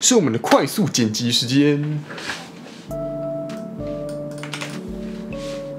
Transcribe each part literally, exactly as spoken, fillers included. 是我们的快速剪辑时间。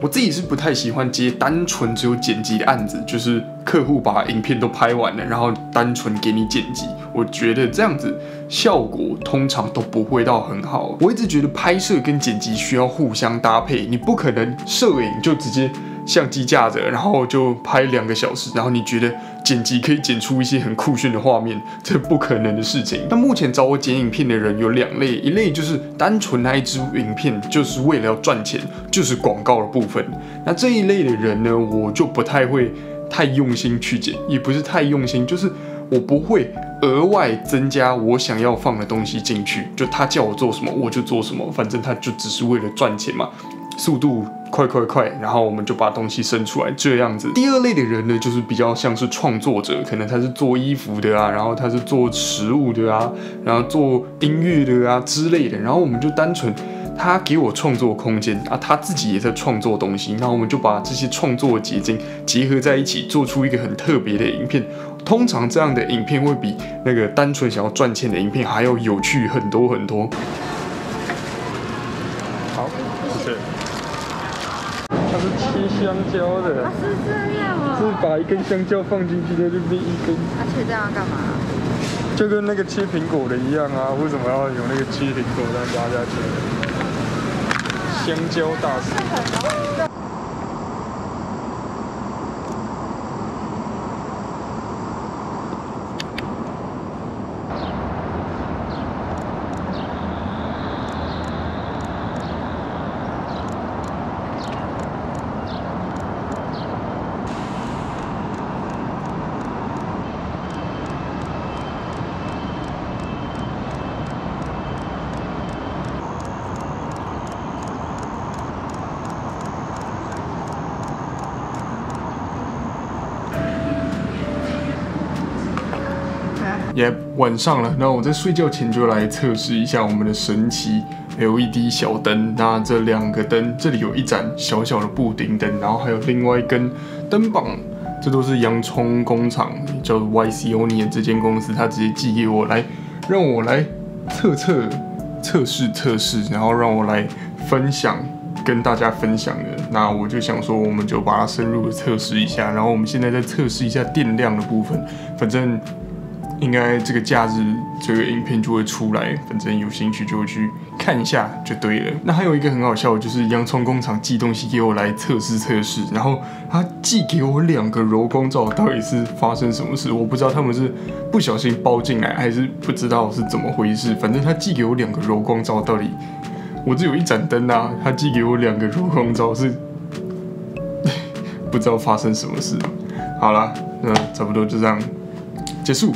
我自己是不太喜欢接单纯只有剪辑的案子，就是客户把影片都拍完了，然后单纯给你剪辑。我觉得这样子效果通常都不会到很好。我一直觉得拍摄跟剪辑需要互相搭配，你不可能摄影就直接相机架着，然后就拍两个小时，然后你觉得剪辑可以剪出一些很酷炫的画面，这不可能的事情。但目前找我剪影片的人有两类，一类就是单纯那一支影片就是为了要赚钱，就是广告的部分。 那这一类的人呢，我就不太会太用心去剪，也不是太用心，就是我不会额外增加我想要放的东西进去，就他叫我做什么我就做什么，反正他就只是为了赚钱嘛，速度快快快，然后我们就把东西生出来这样子。第二类的人呢，就是比较像是创作者，可能他是做衣服的啊，然后他是做食物的啊，然后做音乐的啊之类的，然后我们就单纯。 他给我创作空间啊，他自己也在创作东西，那我们就把这些创作结晶结合在一起，做出一个很特别的影片。通常这样的影片会比那个单纯想要赚钱的影片还要有趣很多很多。好，谢谢。它是切香蕉的。啊，是这样啊、哦。是把一根香蕉放进去，它就变一根。它切这样干嘛？就跟那个切苹果的一样啊，为什么要有那个切苹果来压下去？ 香蕉大师。也、yeah, 晚上了，那我在睡觉前就来测试一下我们的神奇 L E D 小灯。那这两个灯，这里有一盏小小的布丁灯，然后还有另外一根灯棒，这都是洋葱工厂，叫 Y C O ni 这间公司，它直接寄给我来，让我来测测测试测试，然后让我来分享。 跟大家分享的，那我就想说，我们就把它深入的测试一下。然后我们现在再测试一下电量的部分，反正应该这个假日这个影片就会出来，反正有兴趣就会去看一下就对了。那还有一个很好笑的就是洋葱工厂寄东西给我来测试测试，然后他寄给我两个柔光罩，到底是发生什么事？我不知道他们是不小心包进来，还是不知道是怎么回事。反正他寄给我两个柔光罩，到底。 我只有一盏灯啊，他寄给我两个柔光罩，是不知道发生什么事。好啦，那差不多就这样结束。